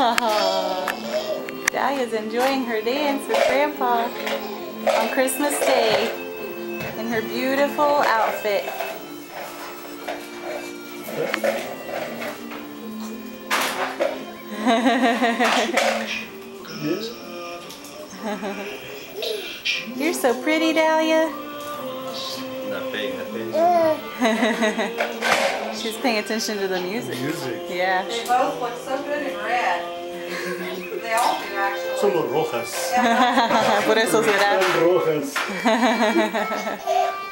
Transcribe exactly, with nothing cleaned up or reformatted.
Oh, Dahlia's enjoying her dance with Grandpa on Christmas Day in her beautiful outfit. You're so pretty, Dahlia. Not big, not big. She's paying attention to the music. The music. Yeah. They both look so good in red. They all do, actually. Solo rojas. Por eso será. Rojas.